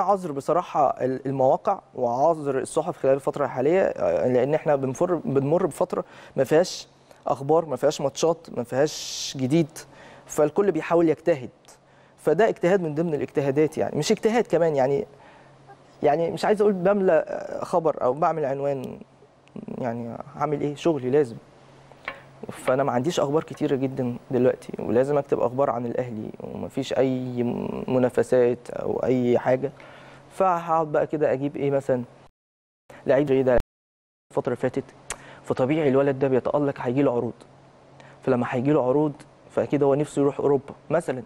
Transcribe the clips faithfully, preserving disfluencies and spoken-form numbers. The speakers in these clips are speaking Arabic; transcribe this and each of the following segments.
عذر بصراحه المواقع وعذر الصحف خلال الفتره الحاليه، لان احنا بنمر بنمر بفتره ما فيهاش اخبار، ما فيهاش ماتشات، ما فيهاش جديد، فالكل بيحاول يجتهد، فده اجتهاد من ضمن الاجتهادات، يعني مش اجتهاد كمان، يعني يعني مش عايز اقول بملى خبر او بعمل عنوان، يعني هعمل ايه؟ شغلي لازم. فانا ما عنديش اخبار كتيره جدا دلوقتي، ولازم اكتب اخبار عن الاهلي ومفيش اي منافسات او اي حاجه، فهقعد بقى كده اجيب ايه مثلا لعيب زي ده الفتره اللي فاتت، فطبيعي الولد ده بيتالق هيجي له عروض، فلما هيجي له عروض فاكيد هو نفسه يروح اوروبا مثلا.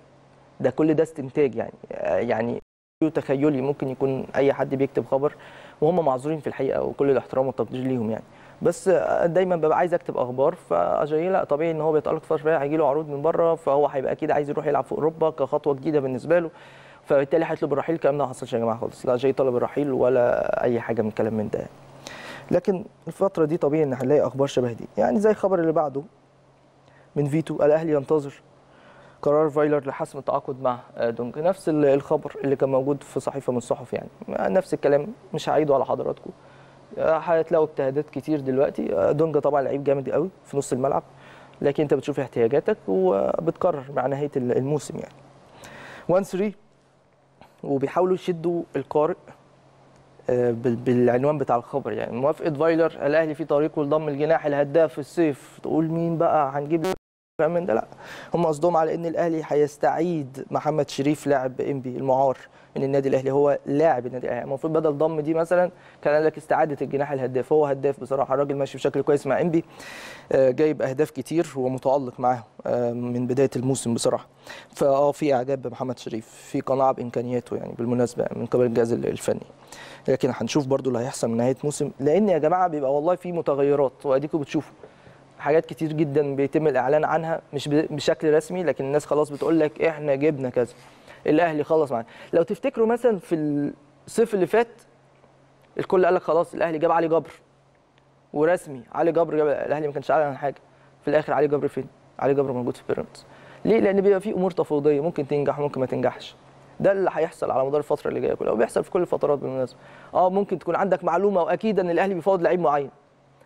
ده كل ده استنتاج، يعني يعني تخيلي، ممكن يكون اي حد بيكتب خبر وهم معذورين في الحقيقه، وكل الاحترام والتقدير ليهم يعني، بس دايما ببقى عايز اكتب اخبار فاجي لا طبيعي ان هو بيتالق فتره هيجي له عروض من بره، فهو هيبقى اكيد عايز يروح يلعب في اوروبا كخطوه جديده بالنسبه له، فبالتالي هيطلب الرحيل. الكلام ده ما حصلش يا جماعه خالص، لا جاي طلب الرحيل ولا اي حاجه من الكلام من ده، لكن الفتره دي طبيعي ان هنلاقي اخبار شبه دي، يعني زي الخبر اللي بعده من فيتو، الاهلي ينتظر قرار فايلر لحسم التعاقد مع دونج، نفس الخبر اللي كان موجود في صحيفه من الصحف، يعني نفس الكلام، مش هعيده على حضراتكم، هتلاقوا اجتهادات كتير دلوقتي. دونجا طبعا لعيب جامد قوي في نص الملعب، لكن انت بتشوف احتياجاتك وبتقرر مع نهايه الموسم يعني. واحد ثلاثة وبيحاولوا يشدوا القارئ بالعنوان بتاع الخبر، يعني موافقه فايلر الاهلي في طريقه لضم الجناح الهداف في الصيف، تقول مين بقى هنجيب كلام من ده؟ لا، هم قصدهم على ان الاهلي هيستعيد محمد شريف لاعب انبي المعار من النادي الاهلي، هو لاعب النادي الاهلي، المفروض بدل ضم دي مثلا كان قال لك استعاده الجناح الهداف، هو هداف بصراحه، الراجل ماشي بشكل كويس مع انبي، جايب اهداف كتير ومتالق معاهم من بدايه الموسم بصراحه، فاه في اعجاب بمحمد شريف، في قناعه بامكانياته يعني بالمناسبه من قبل الجهاز الفني، لكن هنشوف برضو اللي هيحصل من نهايه موسم، لان يا جماعه بيبقى والله في متغيرات، واديكم بتشوفوا حاجات كتير جدا بيتم الاعلان عنها مش بشكل رسمي، لكن الناس خلاص بتقول لك احنا جبنا كذا، الاهلي خلص معانا. لو تفتكروا مثلا في الصيف اللي فات الكل قال لك خلاص الاهلي جاب علي جبر ورسمي، علي جبر جاب، الاهلي ما كانش اعلن عن حاجه، في الاخر علي جبر فين؟ علي جبر موجود في بيراميدز. ليه؟ لان بيبقى في امور تفاوضيه ممكن تنجح وممكن ما تنجحش، ده اللي هيحصل على مدار الفتره اللي جايه كلها، وبيحصل في كل الفترات بالمناسبه. اه ممكن تكون عندك معلومه واكيد ان الاهلي بيفاوض لعيب معين،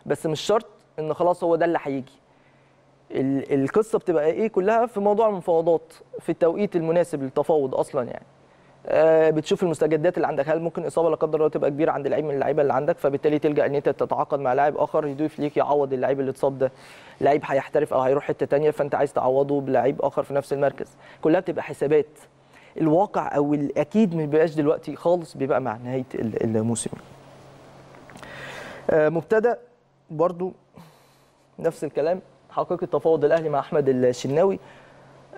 بس مش شرط ان خلاص هو ده اللي هيجي. القصه بتبقى ايه كلها في موضوع المفاوضات، في التوقيت المناسب للتفاوض اصلا يعني. أه بتشوف المستجدات اللي عندك، هل ممكن اصابه لا قدر الله تبقى كبيره عند لعيب من اللعيبه اللي عندك، فبالتالي تلجا ان انت تتعاقد مع لاعب اخر يضيف ليك يعوض اللعيب اللي اتصاب ده، لعيب هيحترف او هيروح حته ثانيه فانت عايز تعوضه بلعيب اخر في نفس المركز، كلها بتبقى حسابات. الواقع او الاكيد ما بيبقاش دلوقتي خالص، بيبقى مع نهايه الموسم. أه مبتدا برضو نفس الكلام، حقيقة تفاوض الاهلي مع احمد الشناوى.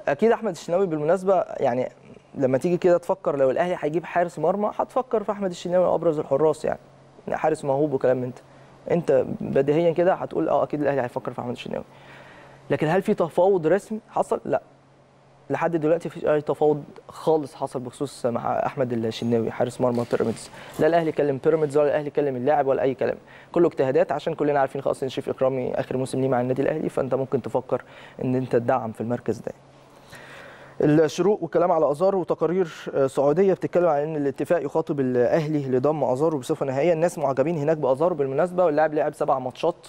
اكيد احمد الشناوى بالمناسبه، يعني لما تيجي كده تفكر لو الاهلي هيجيب حارس مرمى هتفكر في احمد الشناوى ابرز الحراس، يعني حارس موهوب وكلام من انت انت بديهيا كده هتقول اه اكيد الاهلي هيفكر في احمد الشناوى، لكن هل في تفاوض رسمي حصل؟ لا، لحد دلوقتي مفيش اي تفاوض خالص حصل بخصوص مع احمد الشناوى حارس مرمى بيراميدز، لا الاهلي كلم بيراميدز ولا الاهلي كلم اللاعب ولا اي كلام، كله اجتهادات، عشان كلنا عارفين خلاص ان شريف اكرامي اخر موسم ليه مع النادي الاهلي، فانت ممكن تفكر ان انت تدعم في المركز ده. الشروق والكلام على ازارو، وتقارير سعوديه بتتكلم عن ان الاتفاق يخاطب الاهلي لضم ازارو بصفه نهائيه، الناس معجبين هناك بازارو بالمناسبه، واللاعب لعب سبع ماتشات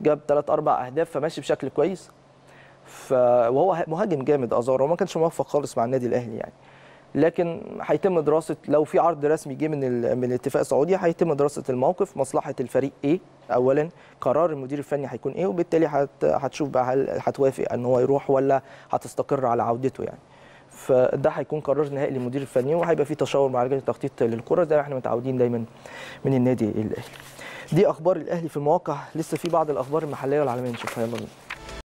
جاب ثلاث اربع اهداف فماشي بشكل كويس، ف وهو مهاجم جامد ازارو، وما كانش موفق خالص مع النادي الاهلي يعني، لكن هيتم دراسه لو في عرض رسمي جه من ال... من الاتفاق السعودي، هيتم دراسه الموقف، مصلحه الفريق ايه اولا، قرار المدير الفني هيكون ايه، وبالتالي هت... هتشوف بقى هل هتوافق ان هو يروح ولا هتستقر على عودته يعني، فده هيكون قرار نهائي للمدير الفني، وهيبقى في تشاور مع لجنه التخطيط للكره زي ما احنا متعودين دايما من النادي الاهلي. دي اخبار الاهلي في المواقع، لسه في بعض الاخبار المحليه والعالميه نشوفها، يلا بينا.